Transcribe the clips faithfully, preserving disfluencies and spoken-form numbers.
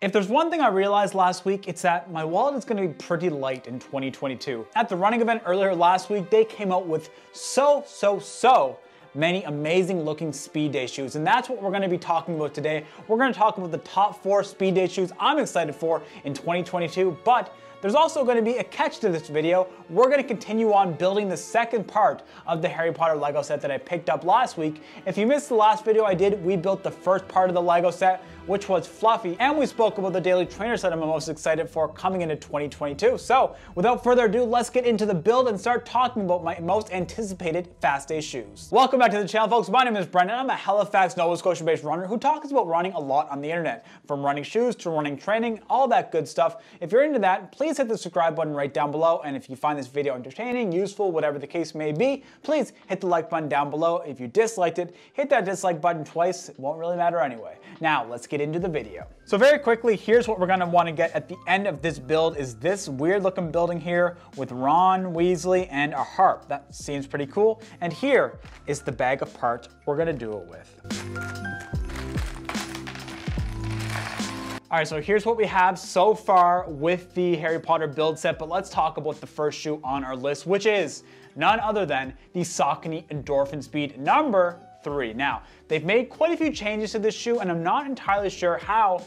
If there's one thing I realized last week, it's that my wallet is gonna be pretty light in twenty twenty-two. At the running event earlier last week, they came out with so, so, so many amazing looking speed day shoes. And that's what we're gonna be talking about today. We're gonna talk about the top four speed day shoes I'm excited for in twenty twenty-two, but there's also gonna be a catch to this video. We're gonna continue on building the second part of the Harry Potter Lego set that I picked up last week. If you missed the last video I did, we built the first part of the Lego set, which was Fluffy, and we spoke about the Daily Trainer set I'm most excited for coming into twenty twenty-two. So without further ado, let's get into the build and start talking about my most anticipated Fast Day shoes. Welcome back to the channel, folks. My name is Brendan. I'm a Halifax, Nova Scotia-based runner who talks about running a lot on the internet, from running shoes to running training, all that good stuff. If you're into that, please Please hit the subscribe button right down below, and if you find this video entertaining, useful, whatever the case may be, please hit the like button down below. If you disliked it, hit that dislike button twice. It won't really matter anyway. Now let's get into the video. So very quickly, here's what we're gonna wanna get at the end of this build is this weird looking building here with Ron Weasley and a harp. That seems pretty cool. And here is the bag of parts we're gonna do it with. All right, so here's what we have so far with the Harry Potter build set, but let's talk about the first shoe on our list, which is none other than the Saucony Endorphin Speed number three. Now, they've made quite a few changes to this shoe, and I'm not entirely sure how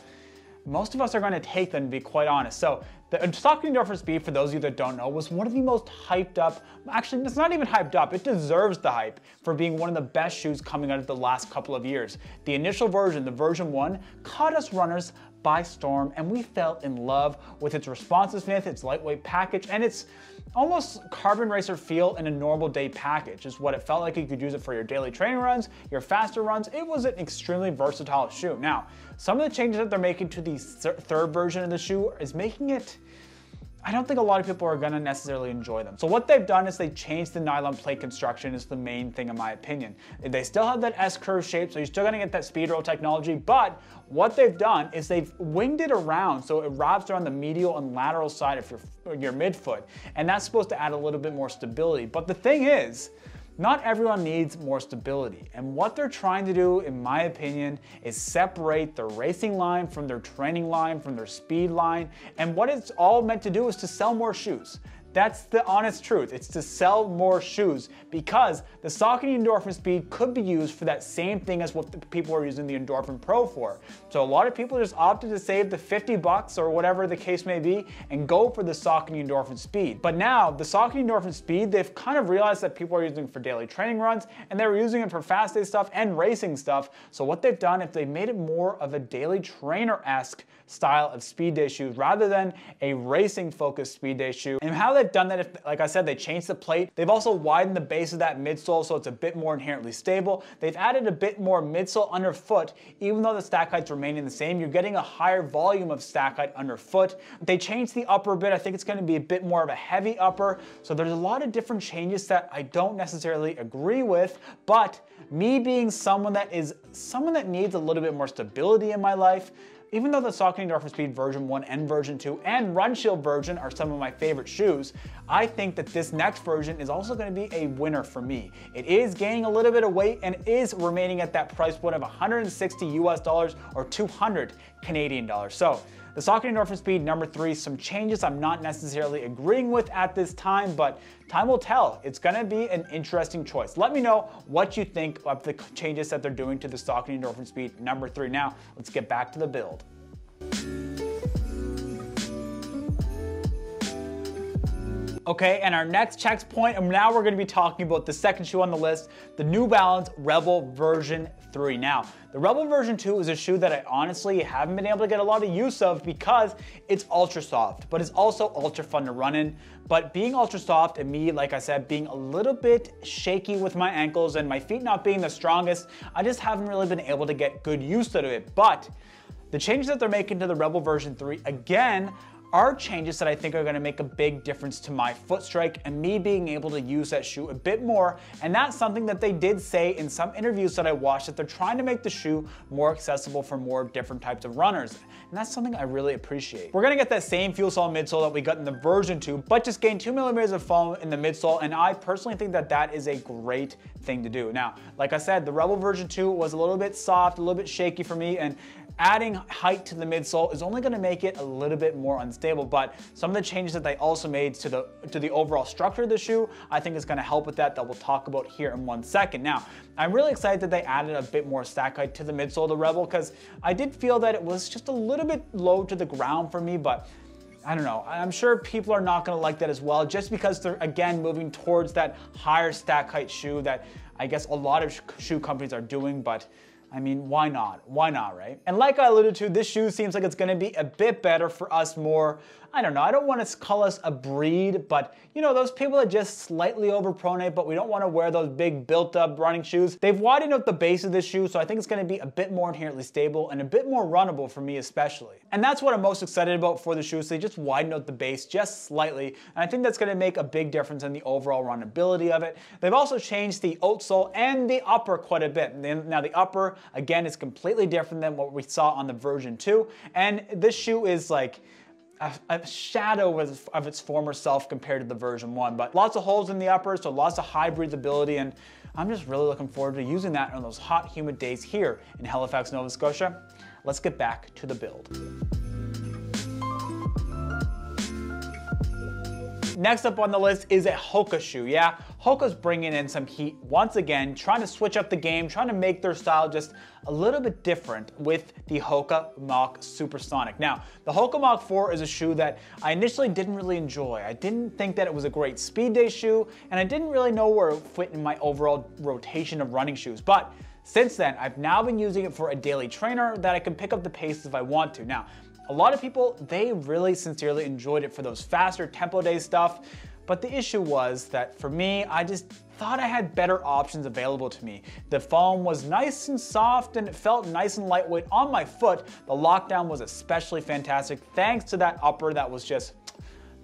most of us are gonna take them, to be quite honest. So the Saucony Endorphin Speed, for those of you that don't know, was one of the most hyped up, actually it's not even hyped up, it deserves the hype for being one of the best shoes coming out of the last couple of years. The initial version, the version one, caught us runners by storm, and we fell in love with its responsiveness, its lightweight package, and its almost carbon racer feel in a normal day package is what it felt like. You could use it for your daily training runs, your faster runs. It was an extremely versatile shoe. Now, some of the changes that they're making to the th third version of the shoe is making it, I don't think a lot of people are gonna necessarily enjoy them. So what they've done is they changed the nylon plate construction is the main thing in my opinion. They still have that S-curve shape, so you're still gonna get that speed roll technology, but what they've done is they've winged it around so it wraps around the medial and lateral side of your, your midfoot, and that's supposed to add a little bit more stability. But the thing is, not everyone needs more stability, and what they're trying to do, in my opinion, is separate their racing line from their training line, from their speed line, and what it's all meant to do is to sell more shoes. That's the honest truth. It's to sell more shoes because the Saucony Endorphin Speed could be used for that same thing as what the people are using the Endorphin Pro for. So a lot of people just opted to save the fifty bucks or whatever the case may be and go for the Saucony Endorphin Speed. But now the Saucony Endorphin Speed, they've kind of realized that people are using it for daily training runs, and they were using it for fast day stuff and racing stuff. So what they've done is they've made it more of a daily trainer-esque style of speed day shoe rather than a racing focused speed day shoe. And how they've done that, if, like I said, they changed the plate. They've also widened the base of that midsole so it's a bit more inherently stable. They've added a bit more midsole underfoot. Even though the stack heights remaining the same, you're getting a higher volume of stack height underfoot. They changed the upper a bit. I think it's gonna be a bit more of a heavy upper. So there's a lot of different changes that I don't necessarily agree with, but me being someone that is, someone that needs a little bit more stability in my life, even though the Saucony Endorphin Speed version one and version two and Run Shield version are some of my favorite shoes, I think that this next version is also gonna be a winner for me. It is gaining a little bit of weight and is remaining at that price point of one hundred sixty US dollars or two hundred Canadian dollars. So the Saucony Endorphin Speed number three, some changes I'm not necessarily agreeing with at this time, but time will tell. It's gonna be an interesting choice. Let me know what you think of the changes that they're doing to the Saucony Endorphin Speed number three. Now, let's get back to the build. Okay, and our next checkpoint, and now we're gonna be talking about the second shoe on the list, the New Balance Rebel version three. Now, the Rebel version two is a shoe that I honestly haven't been able to get a lot of use of because it's ultra soft, but it's also ultra fun to run in. But being ultra soft and me, like I said, being a little bit shaky with my ankles and my feet not being the strongest, I just haven't really been able to get good use out of it. But the changes that they're making to the Rebel version three, again, are changes that I think are gonna make a big difference to my foot strike and me being able to use that shoe a bit more. And that's something that they did say in some interviews that I watched, that they're trying to make the shoe more accessible for more different types of runners. And that's something I really appreciate. We're gonna get that same fuel cell midsole that we got in the version two, but just gain two millimeters of foam in the midsole. And I personally think that that is a great thing to do. Now, like I said, the Rebel version two was a little bit soft, a little bit shaky for me. And Adding height to the midsole is only gonna make it a little bit more unstable, but some of the changes that they also made to the, to the overall structure of the shoe, I think is gonna help with that, that we'll talk about here in one second. Now, I'm really excited that they added a bit more stack height to the midsole of the Rebel, because I did feel that it was just a little bit low to the ground for me, but I don't know, I'm sure people are not gonna like that as well, just because they're, again, moving towards that higher stack height shoe that I guess a lot of sh shoe companies are doing, but I mean, why not? Why not, right? And like I alluded to, this shoe seems like it's gonna be a bit better for us more, I don't know, I don't wanna call us a breed, but you know, those people that just slightly overpronate, but we don't wanna wear those big built up running shoes. They've widened up the base of this shoe, so I think it's gonna be a bit more inherently stable and a bit more runnable for me especially. And that's what I'm most excited about for the shoes. So they just widened out the base just slightly, and I think that's gonna make a big difference in the overall runnability of it. They've also changed the outsole and the upper quite a bit. Now the upper, again, is completely different than what we saw on the version two. And this shoe is like a, a shadow of, of its former self compared to the version one, but lots of holes in the upper, so lots of high breathability, and I'm just really looking forward to using that on those hot, humid days here in Halifax, Nova Scotia. Let's get back to the build. Next up on the list is a Hoka shoe. Yeah, Hoka's bringing in some heat once again, trying to switch up the game, trying to make their style just a little bit different with the Hoka Mach Supersonic. Now, the Hoka Mach four is a shoe that I initially didn't really enjoy. I didn't think that it was a great speed day shoe, and I didn't really know where it fit in my overall rotation of running shoes. But since then, I've now been using it for a daily trainer that I can pick up the pace if I want to. Now, a lot of people, they really sincerely enjoyed it for those faster tempo day stuff, but the issue was that for me, I just thought I had better options available to me. The foam was nice and soft and it felt nice and lightweight on my foot. The lockdown was especially fantastic thanks to that upper that was just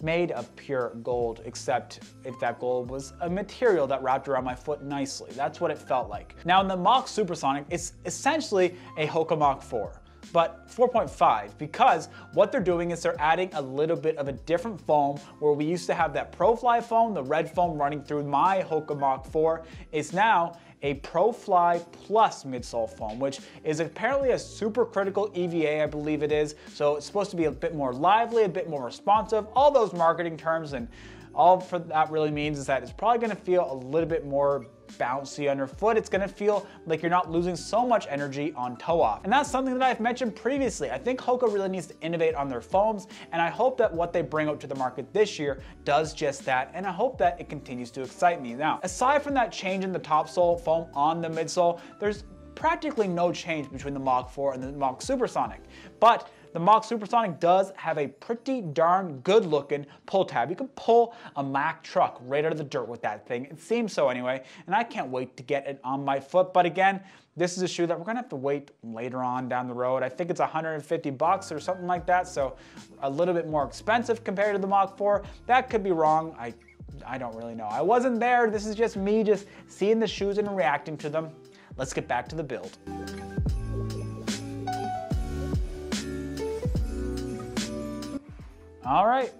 made of pure gold, except if that gold was a material that wrapped around my foot nicely. That's what it felt like. Now in the Mach Supersonic, it's essentially a Hoka Mach four. But four point five, because what they're doing is they're adding a little bit of a different foam where we used to have that ProFly foam, the red foam running through my Hoka Mach four. It's now a ProFly Plus midsole foam, which is apparently a supercritical E V A, I believe it is. So it's supposed to be a bit more lively, a bit more responsive, all those marketing terms, and all for that really means is that it's probably gonna feel a little bit more bouncy underfoot. It's gonna feel like you're not losing so much energy on toe off. And that's something that I've mentioned previously. I think Hoka really needs to innovate on their foams, and I hope that what they bring out to the market this year does just that, and I hope that it continues to excite me. Now, aside from that change in the topsole foam on the midsole, there's practically no change between the Mach four and the Mach Supersonic. But the Mach Supersonic does have a pretty darn good looking pull tab. You can pull a Mack truck right out of the dirt with that thing. It seems so anyway, and I can't wait to get it on my foot. But again, this is a shoe that we're gonna have to wait later on down the road. I think it's one hundred fifty bucks or something like that, so a little bit more expensive compared to the Mach four. That could be wrong. I, I don't really know. I wasn't there. This is just me just seeing the shoes and reacting to them. Let's get back to the build. All right,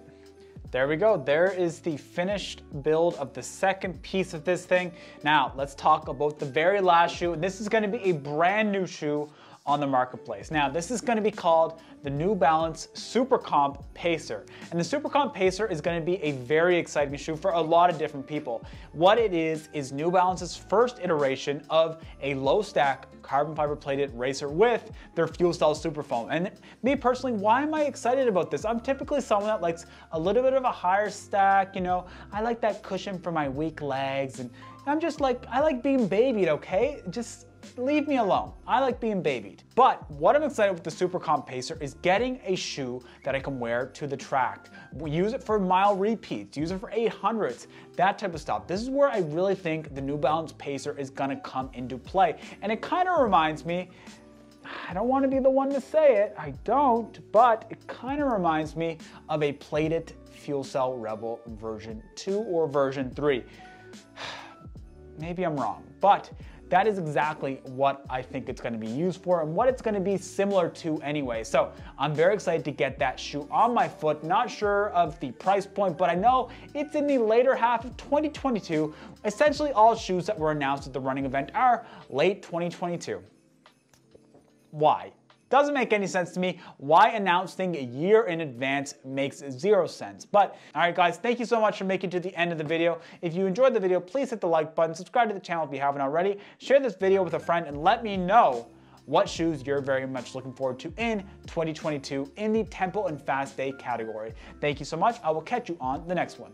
there we go. There is the finished build of the second piece of this thing. Now, let's talk about the very last shoe. This is gonna be a brand new shoe on the marketplace. Now, this is gonna be called the New Balance Super Comp Pacer. And the Super Comp Pacer is gonna be a very exciting shoe for a lot of different people. What it is, is New Balance's first iteration of a low stack carbon fiber plated racer with their fuel cell super foam. And me personally, why am I excited about this? I'm typically someone that likes a little bit of a higher stack, you know, I like that cushion for my weak legs, and I'm just like, I like being babied, okay? Just leave me alone. I like being babied. But what I'm excited with the Super Comp Pacer is getting a shoe that I can wear to the track. We use it for mile repeats, use it for eight hundreds, that type of stuff. This is where I really think the New Balance Pacer is gonna come into play. And it kind of reminds me, I don't want to be the one to say it, I don't, but it kind of reminds me of a plated fuel cell Rebel version two or version three. Maybe I'm wrong, but that is exactly what I think it's gonna be used for and what it's gonna be similar to anyway. So I'm very excited to get that shoe on my foot. Not sure of the price point, but I know it's in the later half of twenty twenty-two. Essentially all shoes that were announced at the running event are late twenty twenty-two. Why? Doesn't make any sense to me. Why announcing a year in advance makes zero sense. But all right, guys, thank you so much for making it to the end of the video. If you enjoyed the video, please hit the like button, subscribe to the channel if you haven't already, share this video with a friend, and let me know what shoes you're very much looking forward to in twenty twenty-two in the Tempo and Fast Day category. Thank you so much. I will catch you on the next one.